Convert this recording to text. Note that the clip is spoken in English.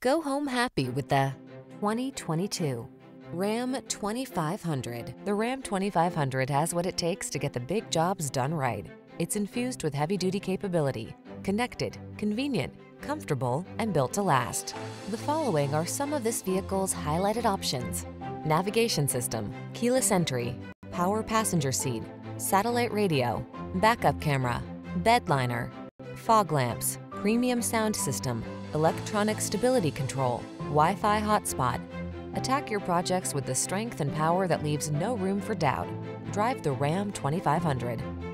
Go home happy with the 2022 Ram 2500. The Ram 2500 has what it takes to get the big jobs done right. It's infused with heavy-duty capability, connected, convenient, comfortable, and built to last. The following are some of this vehicle's highlighted options: navigation system, keyless entry, power passenger seat, satellite radio, backup camera, bed liner, fog lamps, premium sound system, electronic stability control, Wi-Fi hotspot. Attack your projects with the strength and power that leaves no room for doubt. Drive the Ram 2500.